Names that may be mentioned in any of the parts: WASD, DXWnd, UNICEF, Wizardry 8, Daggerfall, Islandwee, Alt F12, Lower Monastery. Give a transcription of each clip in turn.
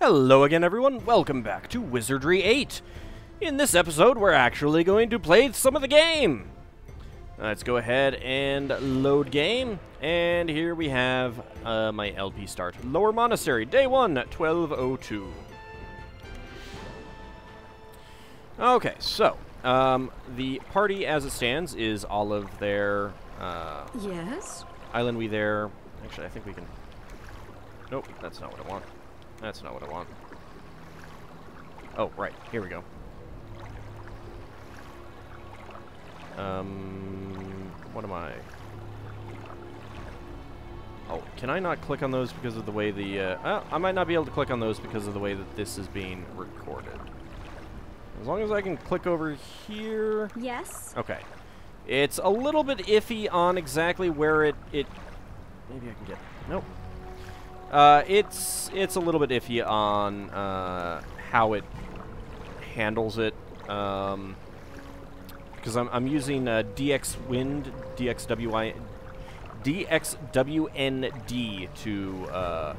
Hello again, everyone. Welcome back to Wizardry 8. In this episode, we're actually going to play some of the game. Let's go ahead and load game. And here we have my LP start. Lower Monastery, day 1, 1202. Okay, so the party as it stands is all of their... yes? Island we there. Actually, I think we can... Nope, that's not what I want. That's not what I want. Oh, right. Here we go. What am I? Oh, can I not click on those because of the way the... I might not be able to click on those because of the way that this is being recorded. As long as I can click over here... Yes? Okay. It's a little bit iffy on exactly where it... Maybe I can get... Nope. It's a little bit iffy on how it handles it, because I'm using DXWnd, DXWnd to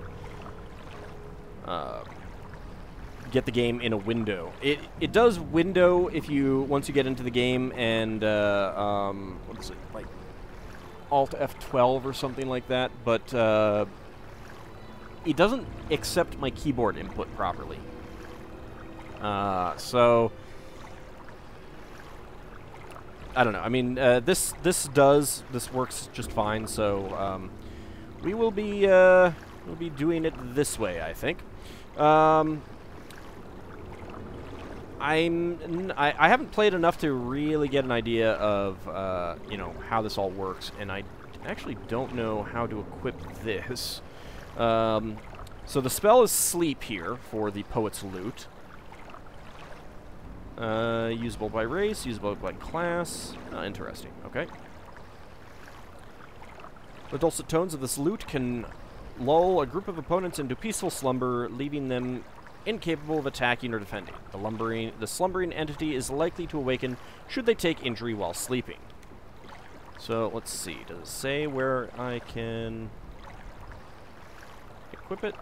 get the game in a window. It does window if you once you get into the game and what is it, like Alt F12 or something like that, but. It doesn't accept my keyboard input properly. So I don't know. I mean, this works just fine. So we will be doing it this way, I think. I haven't played enough to really get an idea of you know, how this all works, and I actually don't know how to equip this. So the spell is sleep here for the poet's loot. Usable by race, usable by class. Interesting. Okay. The dulcet tones of this lute can lull a group of opponents into peaceful slumber, leaving them incapable of attacking or defending. The slumbering entity is likely to awaken should they take injury while sleeping. So let's see. Does it say where I can? Equip it.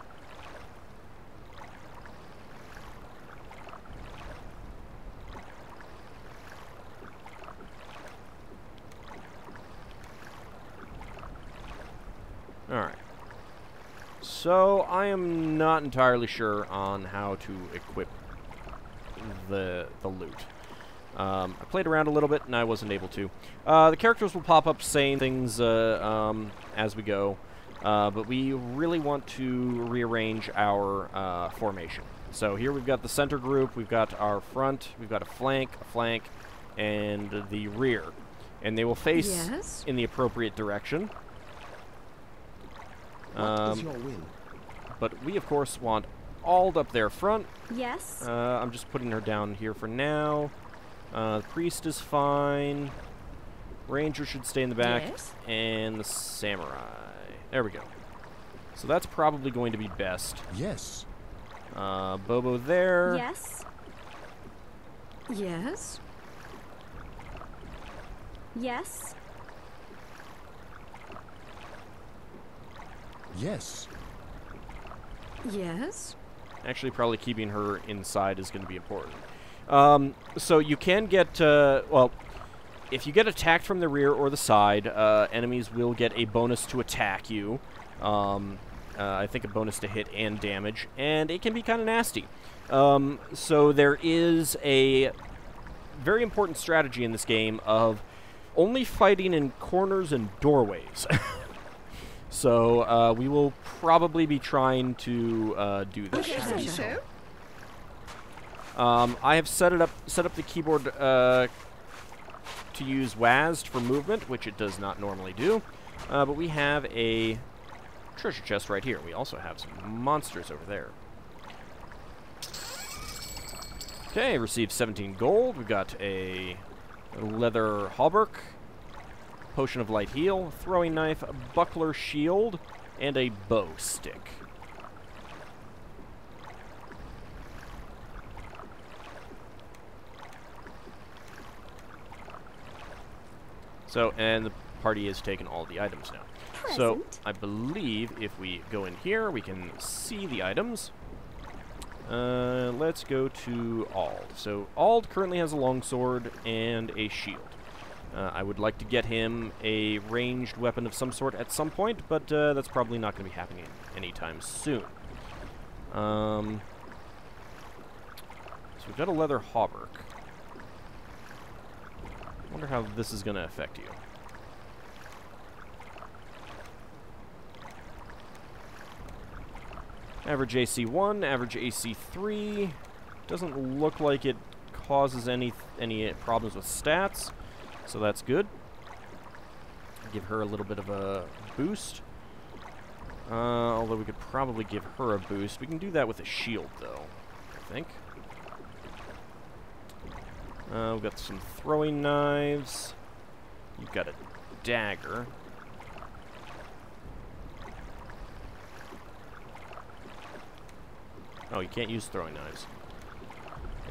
Alright. So, I am not entirely sure on how to equip the loot. I played around a little bit and I wasn't able to. The characters will pop up saying things as we go. But we really want to rearrange our formation. So here we've got the center group, we've got our front, we've got a flank, and the rear. And they will face yes. in the appropriate direction. What is your will? But we, of course, want Ald up there front. Yes. I'm just putting her down here for now. The priest is fine. Ranger should stay in the back. Yes. And the samurai. There we go. So that's probably going to be best. Yes. Bobo there. Yes. Yes. Yes. Yes. Yes. Actually, probably keeping her inside is going to be important. So you can get, well... If you get attacked from the rear or the side, enemies will get a bonus to attack you. I think a bonus to hit and damage, and it can be kind of nasty. So there is a very important strategy in this game of only fighting in corners and doorways. So we will probably be trying to do this. Okay, so. I have set up the keyboard. To use WASD for movement, which it does not normally do, but we have a treasure chest right here. We also have some monsters over there. Okay, received 17 gold. We've got a leather hauberk, potion of light heal, throwing knife, a buckler shield, and a bow stick. So, and the party has taken all the items now. Present. So, I believe if we go in here, we can see the items. Let's go to Ald. So Ald currently has a longsword and a shield. I would like to get him a ranged weapon of some sort at some point, but that's probably not going to be happening anytime soon. So we've got a leather hauberk. I wonder how this is going to affect you. Average AC 1, average AC 3. Doesn't look like it causes any problems with stats, so that's good. Give her a little bit of a boost. Although we could probably give her a boost. We can do that with a shield, though, I think. We've got some throwing knives. You've got a dagger. Oh, you can't use throwing knives.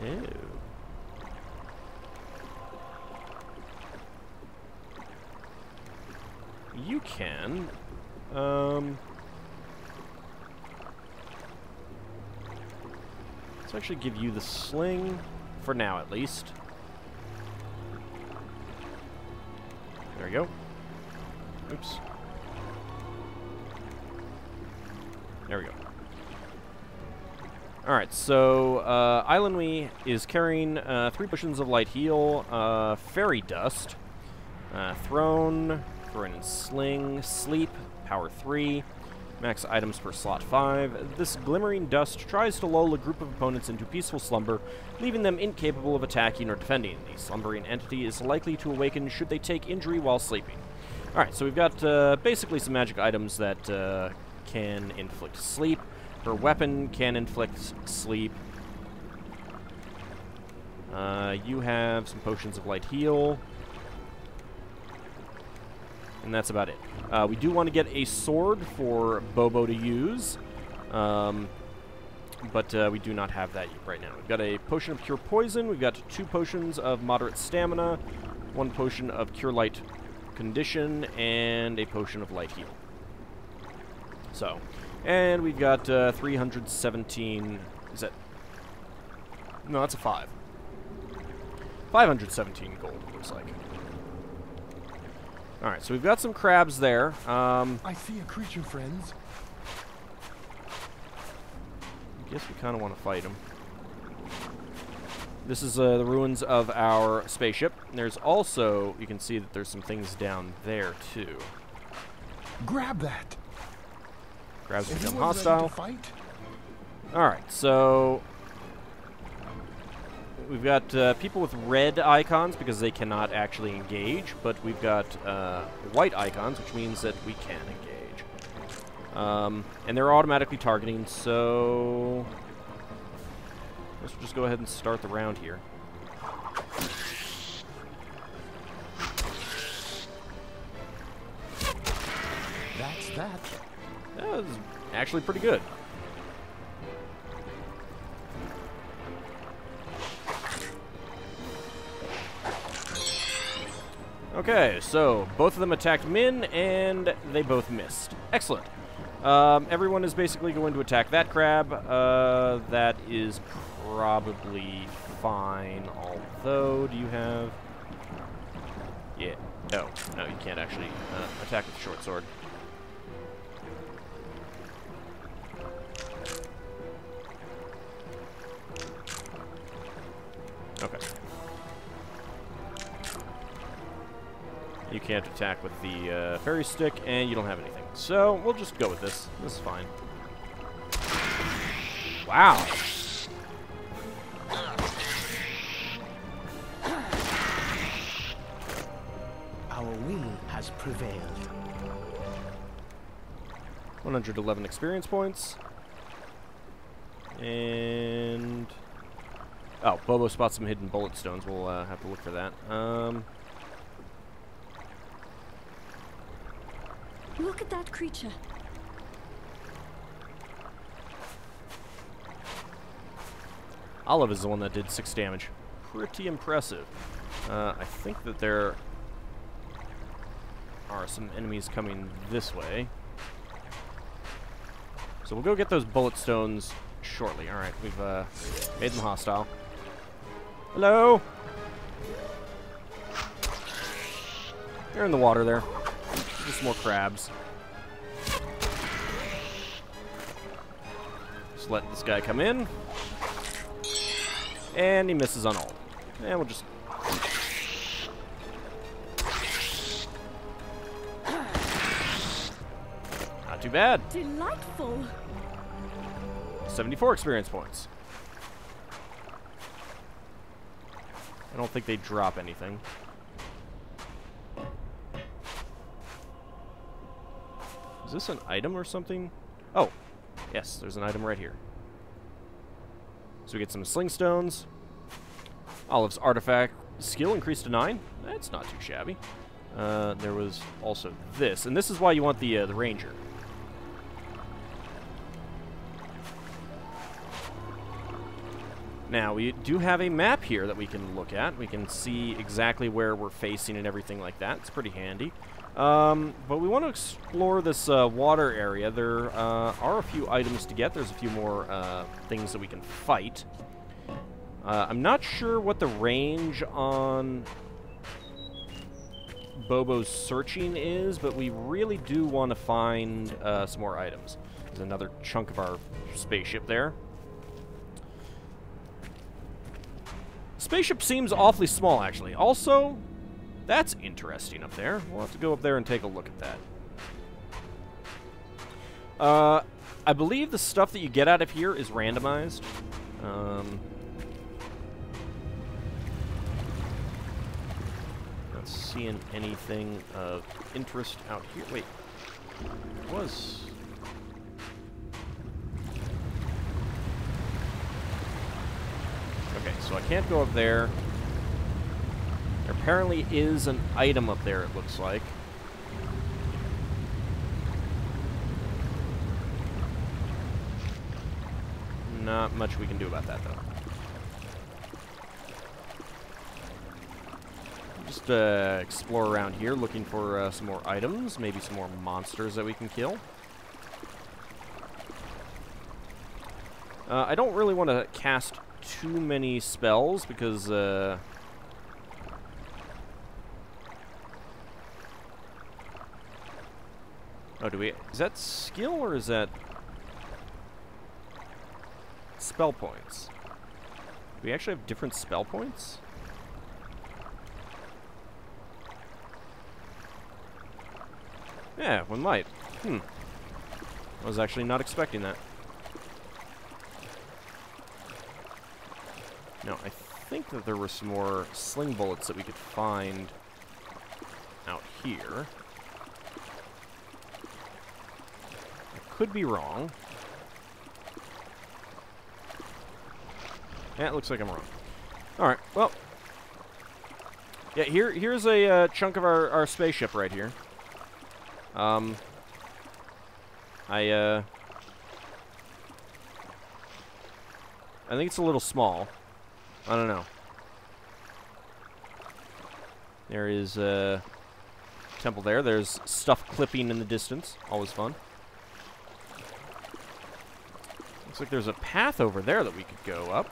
Ew. You can. Let's actually give you the sling, for now at least. There we go. Oops. There we go. Alright, so Islandwee is carrying 3 bushels of light heal, fairy dust, thrown in sling, sleep, power 3, max items per slot 5. This glimmering dust tries to lull a group of opponents into peaceful slumber, leaving them incapable of attacking or defending. The slumbering entity is likely to awaken should they take injury while sleeping. Alright, so we've got basically some magic items that can inflict sleep. Her weapon can inflict sleep. You have some potions of light heal. And that's about it. We do want to get a sword for Bobo to use. But we do not have that right now. We've got a potion of cure poison. We've got 2 potions of moderate stamina. 1 potion of cure light condition. And a potion of light heal. So... and we've got 317, is that? No, that's a 5. 517 gold, it looks like. Alright, so we've got some crabs there. I see a creature, friends. I guess we kind of want to fight them. This is the ruins of our spaceship. And there's also, you can see that there's some things down there, too. Grab that! Crabs become hostile. Alright, so we've got people with red icons because they cannot actually engage, but we've got white icons, which means that we can engage. And they're automatically targeting, so let's just go ahead and start the round here. That's that. That was actually pretty good. Okay, so both of them attacked Min, and they both missed. Excellent. Everyone is basically going to attack that crab. That is probably fine, although do you have... yeah. No, you can't actually attack with a short sword. Okay. You can't attack with the fairy stick, and you don't have anything. So, we'll just go with this. This is fine. Wow! Our will has prevailed. 111 experience points. And... oh, Bobo spots some hidden bullet stones. We'll have to look for that. Look at that creature. Olive is the one that did 6 damage. Pretty impressive. I think that there are some enemies coming this way. So we'll go get those bullet stones shortly. Alright, we've made them hostile. Hello? You're in the water there. Just more crabs. Just let this guy come in. And he misses on all. And we'll just... Not too bad. Delightful. 74 experience points. I don't think they drop anything. Is this an item or something? Oh, yes, there's an item right here. So we get some sling stones. Olive's artifact skill increased to 9. That's not too shabby. There was also this, and this is why you want the ranger. Now, we do have a map here that we can look at. We can see exactly where we're facing and everything like that. It's pretty handy. But we want to explore this water area. There are a few items to get. There's a few more things that we can fight. I'm not sure what the range on Bobo's searching is, but we really do want to find some more items. There's another chunk of our spaceship there. Spaceship seems awfully small, actually. Also, that's interesting up there. We'll have to go up there and take a look at that. I believe the stuff that you get out of here is randomized. Not seeing anything of interest out here. Wait, it was... Okay, so I can't go up there. There apparently is an item up there, it looks like. Not much we can do about that, though. Just explore around here, looking for some more items, maybe some more monsters that we can kill. I don't really want to cast too many spells because oh, do we? Is that skill or is that spell points? Do we actually have different spell points? Yeah, one might. I was actually not expecting that. No, I think that there were some more sling bullets that we could find out here. I could be wrong. That looks like I'm wrong. Alright, well. Yeah, here's a chunk of our spaceship right here. I think it's a little small. I don't know. There is a temple there. There's stuff clipping in the distance. Always fun. Looks like there's a path over there that we could go up.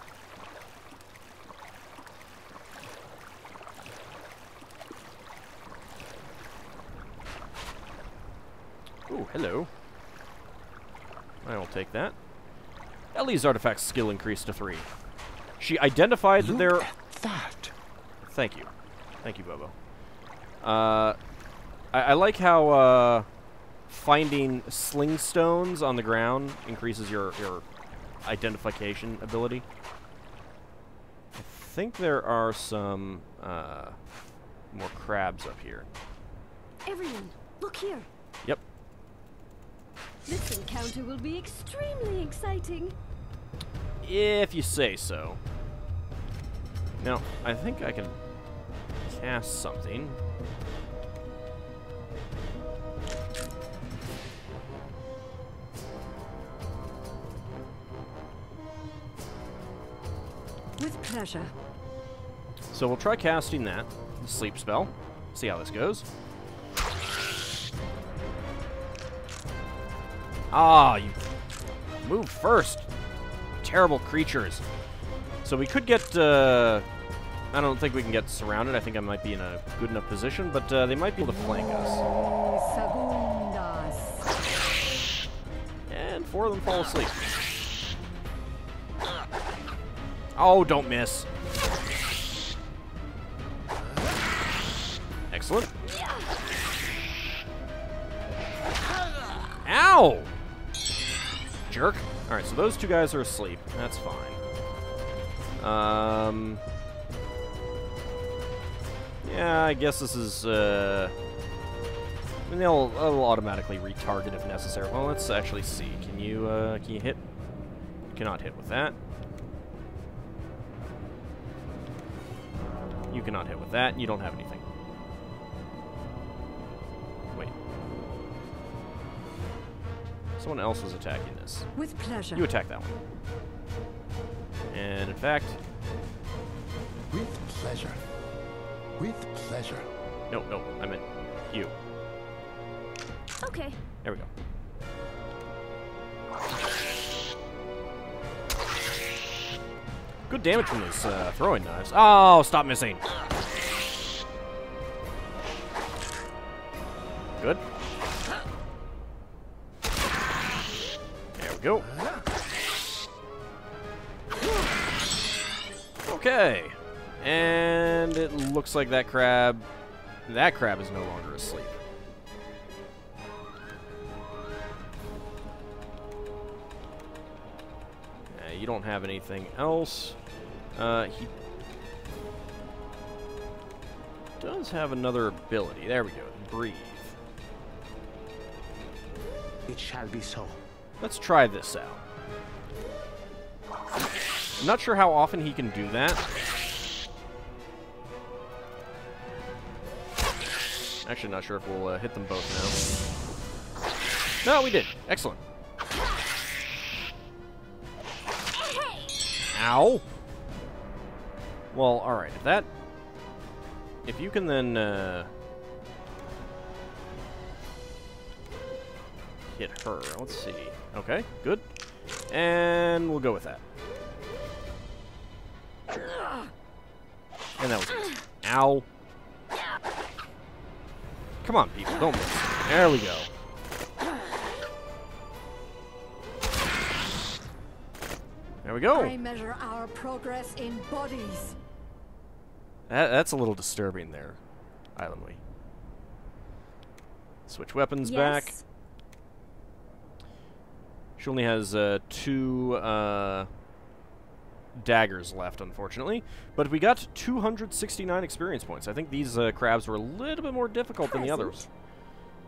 Ooh, hello. I will take that. Ellie's artifact skill increased to 3. She identified that there... That. Thank you. Thank you, Bobo. I like how finding sling stones on the ground increases your identification ability. I think there are some more crabs up here. Everyone, look here. Yep. This encounter will be extremely exciting. If you say so. Now, I think I can cast something. With pleasure. So we'll try casting that sleep spell. See how this goes. Ah, you move first. terrible creatures. So we could get... I don't think we can get surrounded. I think I might be in a good enough position, but they might be able to flank us. And four of them fall asleep. Oh, don't miss. Excellent. Ow! Jerk. Alright, so those two guys are asleep. That's fine. Yeah, I guess this is, I mean, they'll automatically retarget if necessary. Well, let's actually see. Can you hit? You cannot hit with that. You cannot hit with that. You don't have anything. Wait. Someone else was attacking this. With pleasure. You attack that one. And in fact... With pleasure. With pleasure. No, no, I meant you. Okay. There we go. Good damage from those throwing knives. Oh, stop missing. Good. There we go. Okay. And it looks like that crab is no longer asleep. You don't have anything else. He does have another ability. There we go. Breathe. It shall be so. Let's try this out. I'm not sure how often he can do that. Actually, not sure if we'll hit them both now. No, we did. Excellent. Ow. Well, all right. If that, if you can then hit her. Let's see. Okay, good. And we'll go with that. And that was it. Ow. Come on, people, don't miss. There we go. There we go. I measure our progress in bodies. That's a little disturbing there, Islandwee. Switch weapons back. She only has two daggers left, unfortunately. But we got 269 experience points. I think these crabs were a little bit more difficult than the others.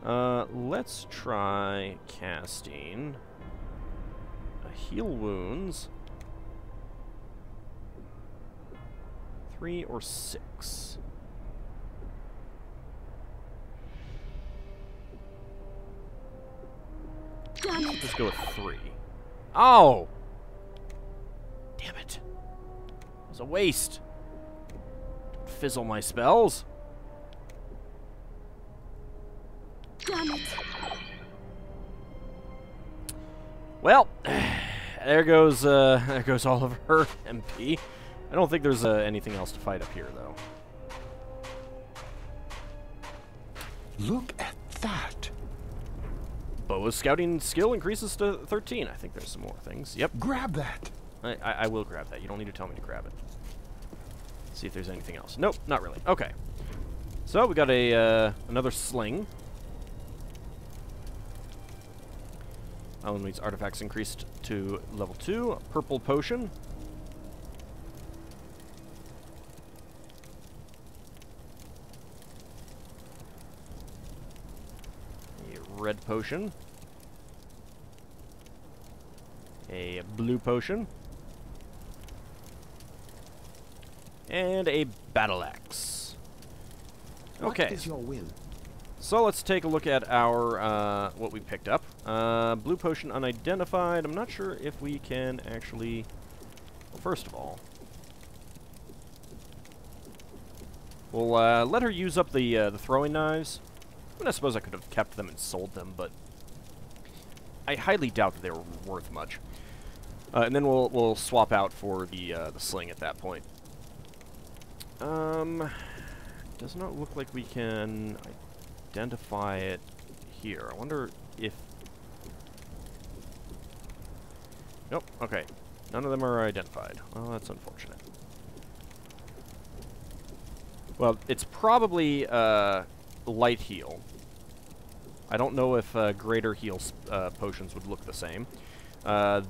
Let's try casting a heal wounds. 3 or 6. Let's go with 3. Oh! Damn it. It was a waste. Don't fizzle my spells. Damn it. Well, there goes all of her MP. I don't think there's anything else to fight up here, though. Look at that! Boa's scouting skill increases to 13. I think there's some more things. Yep. Grab that! I will grab that. You don't need to tell me to grab it. Let's see if there's anything else. Nope, not really. Okay. So, we got a another sling. Islandweed's artifacts increased to level 2. Purple potion. Red potion, a blue potion, and a battle axe. Okay. What is your will? So let's take a look at our what we picked up. Blue potion unidentified. I'm not sure if we can actually. Well, first of all, we'll let her use up the throwing knives. I suppose I could have kept them and sold them, but I highly doubt that they were worth much. And then we'll swap out for the sling at that point. Does not look like we can identify it here. I wonder if... Nope, okay. None of them are identified. Well, that's unfortunate. Well, it's probably light heal. I don't know if greater heal potions would look the same.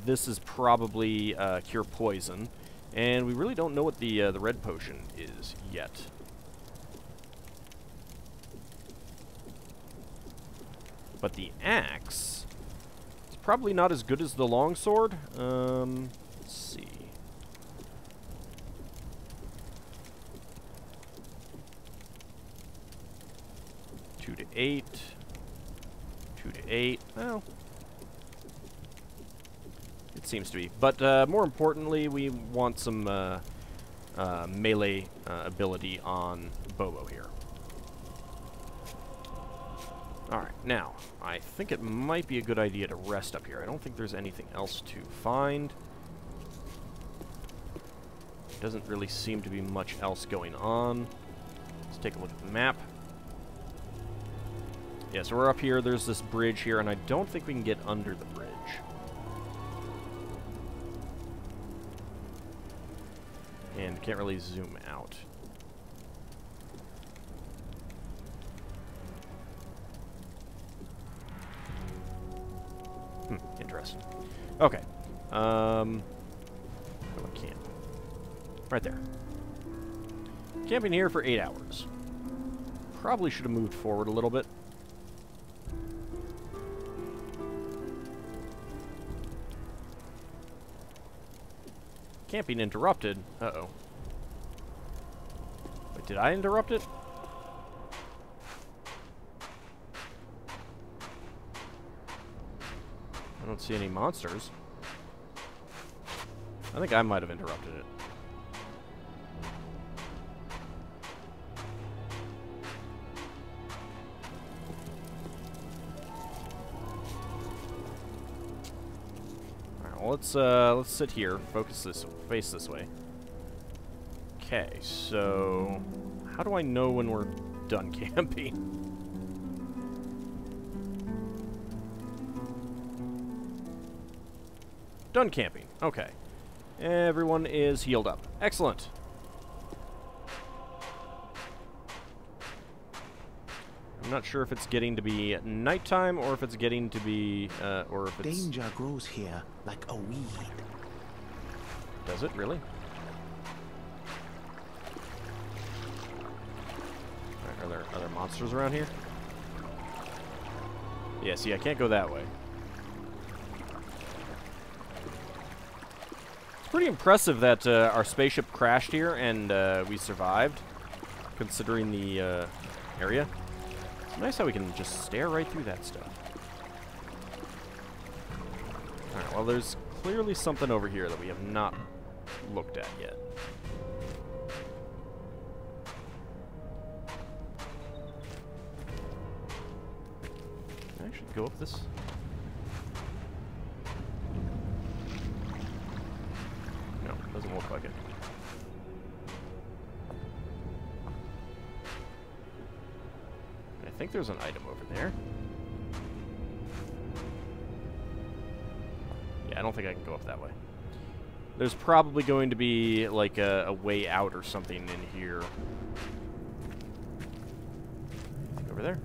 This is probably cure poison, and we really don't know what the red potion is yet. But the axe is probably not as good as the longsword. Let's see. Two to eight. Well, it seems to be. But more importantly, we want some melee ability on Bobo here. Alright, now, I think it might be a good idea to rest up here. I don't think there's anything else to find. Doesn't really seem to be much else going on. Let's take a look at the map. Yeah, so we're up here. There's this bridge here, and I don't think we can get under the bridge. And can't really zoom out. Interesting. Okay. Go to camp. Right there. Camping here for 8 hours. Probably should have moved forward a little bit. Camping interrupted. Uh-oh. Wait, did I interrupt it? I don't see any monsters. I think I might have interrupted it. Let's sit here, face this way. Okay, so how do I know when we're done camping? Done camping. Okay, everyone is healed up. Excellent. I'm not sure if it's getting to be nighttime or if it's getting to be, or if it's... Danger grows here like a weed. Does it really? Right, are there other monsters around here? Yeah, see, I can't go that way. It's pretty impressive that our spaceship crashed here and we survived, considering the area. Nice how we can just stare right through that stuff. Alright, well there's clearly something over here that we have not looked at yet. Can I actually go up this? No, doesn't look like it. I think there's an item over there. Yeah, I don't think I can go up that way. There's probably going to be like a way out or something in here. Over there?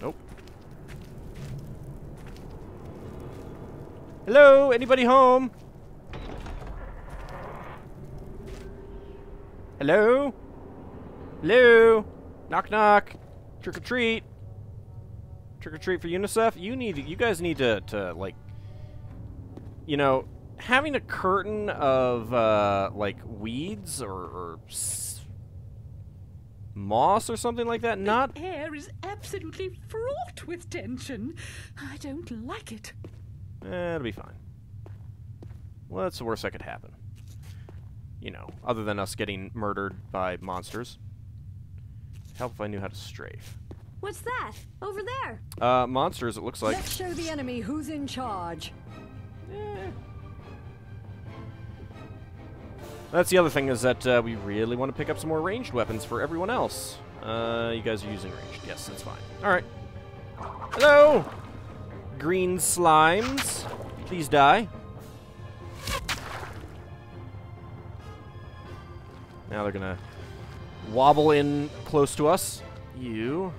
Nope. Hello? Anybody home? Hello? Hello? Knock knock. Trick or treat! Trick or treat for UNICEF? You guys need to like, you know, having a curtain of, like, weeds or moss or something like that, not... The air is absolutely fraught with tension. I don't like it. It'll be fine. Well, that's the worst that could happen. You know, other than us getting murdered by monsters. Help if I knew how to strafe. What's that? Over there? Monsters, it looks like. Let's show the enemy who's in charge. That's the other thing, is that we really want to pick up some more ranged weapons for everyone else. You guys are using ranged. Yes, that's fine. Alright. Hello! Green slimes. Please die. Now they're gonna wobble in close to us. You.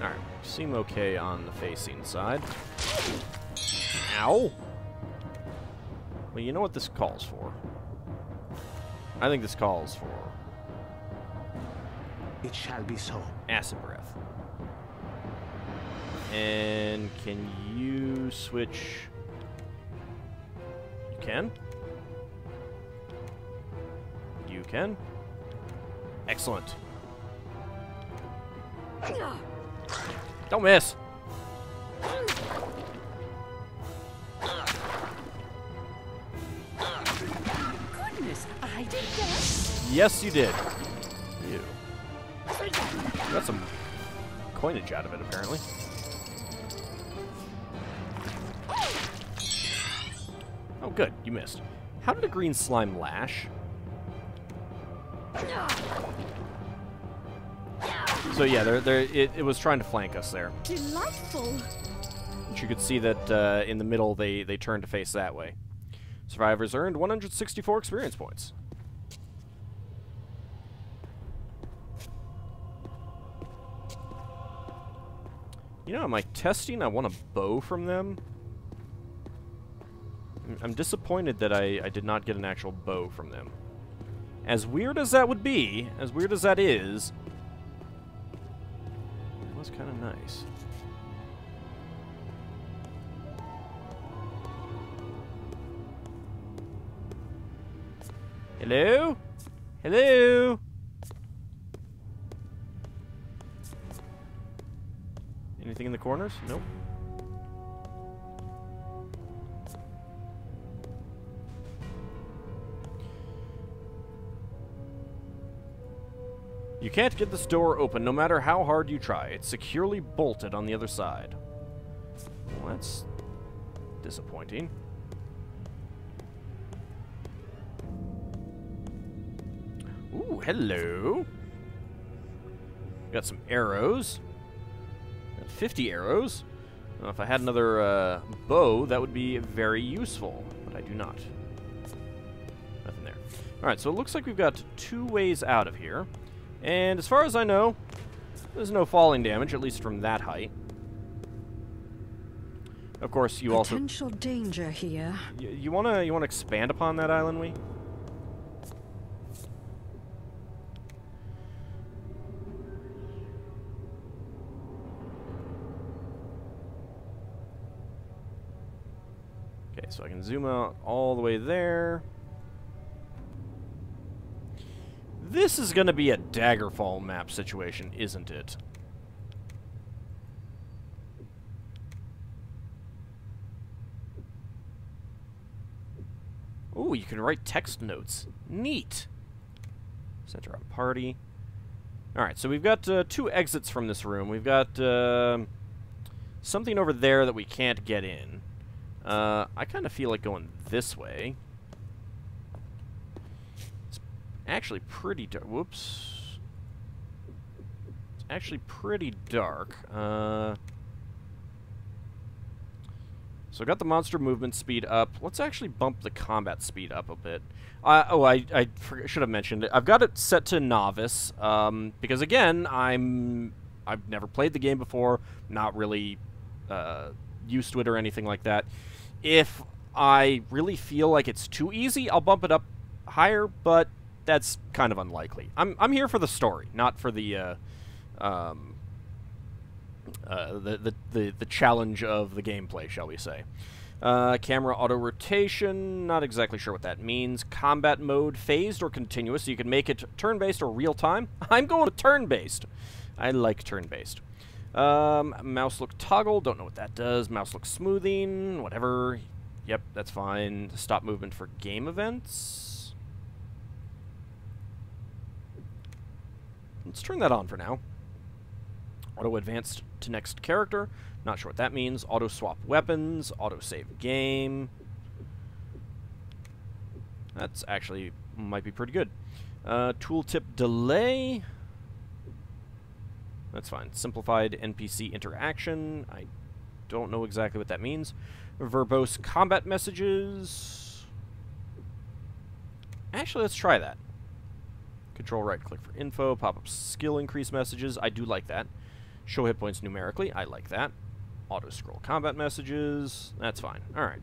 Alright, seem okay on the facing side. Ow! Well, you know what this calls for. I think this calls for... It shall be so. Acid breath. And can you switch? You can? You can? Excellent. Don't miss! Goodness, I did that. Yes, you did. You. Got some coinage out of it, apparently. Oh, good. You missed. How did a green slime lash? So, yeah, it was trying to flank us there. Delightful. But you could see that in the middle they turned to face that way. Survivors earned 164 experience points. You know, am I testing? I want a bow from them. I'm disappointed that I did not get an actual bow from them. As weird as that would be, as weird as that is, it was kind of nice. Hello? Hello? Anything in the corners? Nope. You can't get this door open no matter how hard you try. It's securely bolted on the other side. Well, that's disappointing. Ooh, hello. Got some arrows. 50 arrows. Now, if I had another bow, that would be very useful, but I do not. Nothing there. Alright, so it looks like we've got two ways out of here. And as far as I know, there's no falling damage, at least from that height. Of course, you potential danger here. You wanna expand upon that island, we? So I can zoom out all the way there. This is going to be a Daggerfall map situation, isn't it? Ooh, you can write text notes. Neat. Center on party. Alright, so we've got two exits from this room. We've got something over there that we can't get in. I kind of feel like going this way. It's actually pretty dark. Whoops. It's actually pretty dark. So I got the monster movement speed up. Let's actually bump the combat speed up a bit. I should have mentioned it. I've got it set to novice because again, I've never played the game before. Not really used to it or anything like that. If I really feel like it's too easy, I'll bump it up higher, but that's kind of unlikely. I'm here for the story, not for the challenge of the gameplay, shall we say. Camera auto-rotation, not exactly sure what that means. Combat mode, phased or continuous, so you can make it turn-based or real-time. I'm going to turn-based. I like turn-based. Mouse look toggle, don't know what that does. Mouse look smoothing, whatever. Yep, that's fine. Stop movement for game events. Let's turn that on for now. Auto advance to next character. Not sure what that means. Auto swap weapons. Auto save game. That's actually might be pretty good. Tooltip delay. That's fine. Simplified NPC interaction. I don't know exactly what that means. Verbose combat messages. Actually, let's try that. Control right click for info. Pop up skill increase messages. I do like that. Show hit points numerically. I like that. Auto scroll combat messages. That's fine. All right.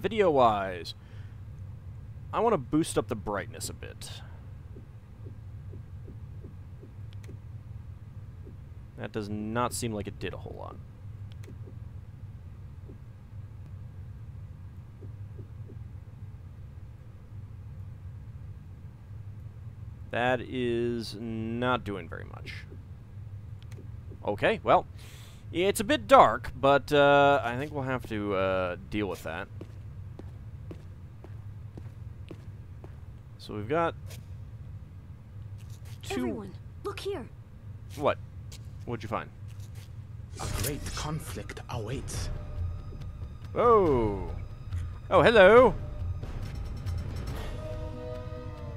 Video wise, I want to boost up the brightness a bit. That does not seem like it did a whole lot. That is not doing very much. Okay, well, it's a bit dark, but I think we'll have to deal with that. So we've got two... Everyone, look here! What? What'd you find? A great conflict awaits. Oh! Oh, hello!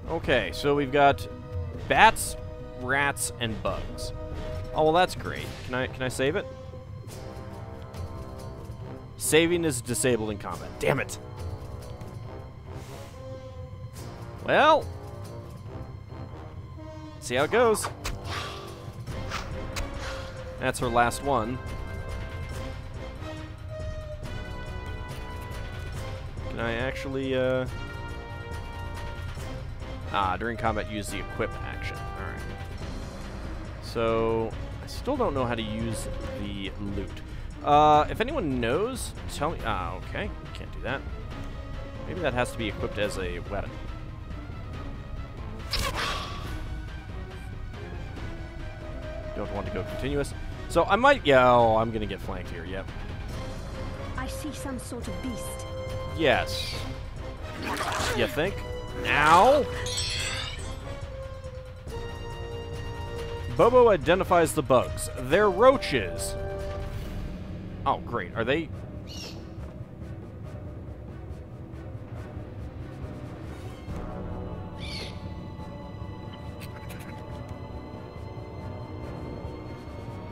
Okay, so we've got bats, rats, and bugs. Oh, well, that's great. Can I save it? Saving is disabled in combat. Damn it! Well, see how it goes. That's her last one. Can I actually, during combat, use the equip action. All right. So, I still don't know how to use the loot. If anyone knows, tell me. Ah, okay. Can't do that. Maybe that has to be equipped as a weapon. Don't want to go continuous. So, I might. Yeah, oh, I'm going to get flanked here. Yep. I see some sort of beast. Yes. You think? Now, Bobo identifies the bugs. They're roaches. Oh, great. Are they?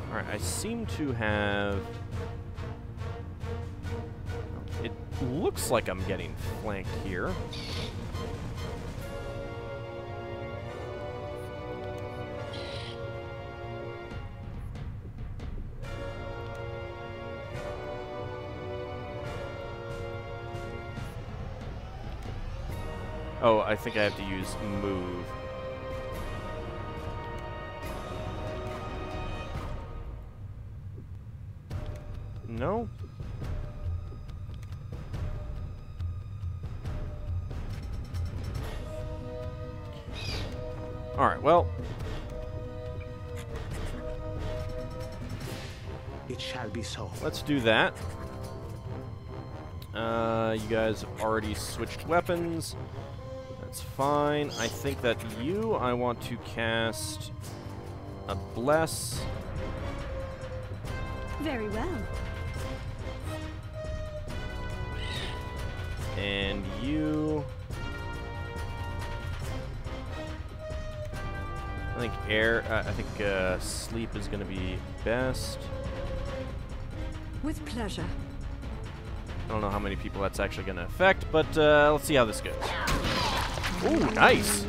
All right. I seem to have. It looks like I'm getting flanked here. Oh, I think I have to use move. No? Alright, well. It shall be so. Let's do that. You guys already switched weapons. That's fine. I think that I want to cast a bless. Very well. And you, I think sleep is going to be best. With pleasure. I don't know how many people that's actually going to affect, but let's see how this goes. Ooh, nice!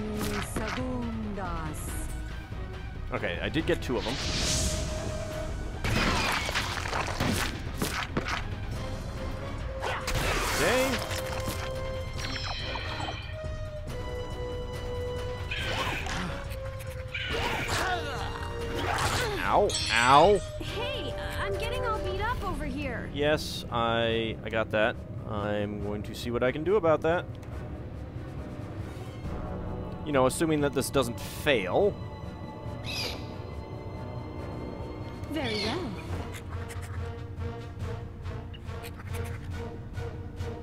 Okay, I did get two of them. Okay. Ow, ow! Hey, I'm getting all beat up over here. Yes, I got that. I'm going to see what I can do about that. You know, assuming that this doesn't fail. Very well.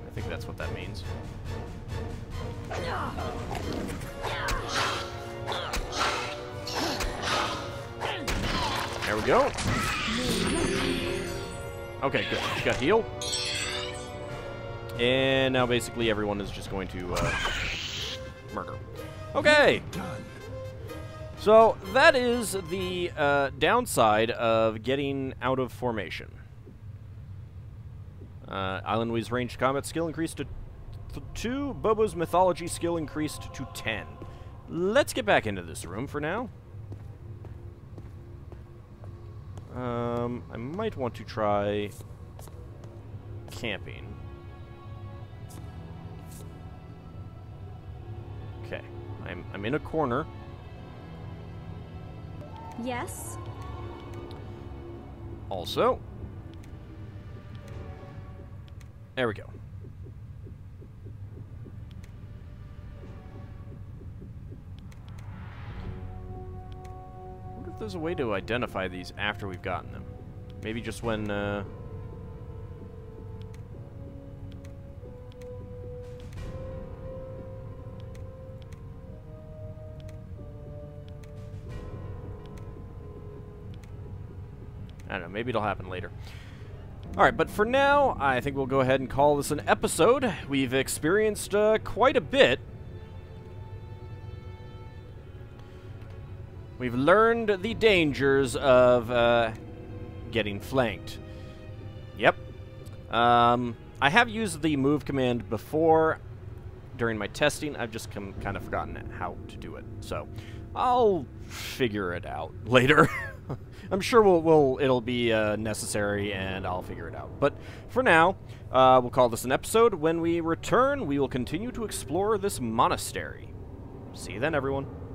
I think that's what that means. go. Okay, good. She got healed. And now basically everyone is just going to murder. Okay. Done. So that is the downside of getting out of formation. Islandway's ranged combat skill increased to 2. Bobo's mythology skill increased to 10. Let's get back into this room for now. I might want to try camping. Okay, I'm in a corner. Yes. Also, there we go. I wonder if there's a way to identify these after we've gotten them. Maybe just when, I don't know, maybe it'll happen later. Alright, but for now, I think we'll go ahead and call this an episode. We've experienced quite a bit. We've learned the dangers of getting flanked. Yep. I have used the move command before during my testing. I've just kind of forgotten how to do it. So I'll figure it out later. I'm sure it'll be necessary, and I'll figure it out. But for now, we'll call this an episode. When we return, we will continue to explore this monastery. See you then, everyone.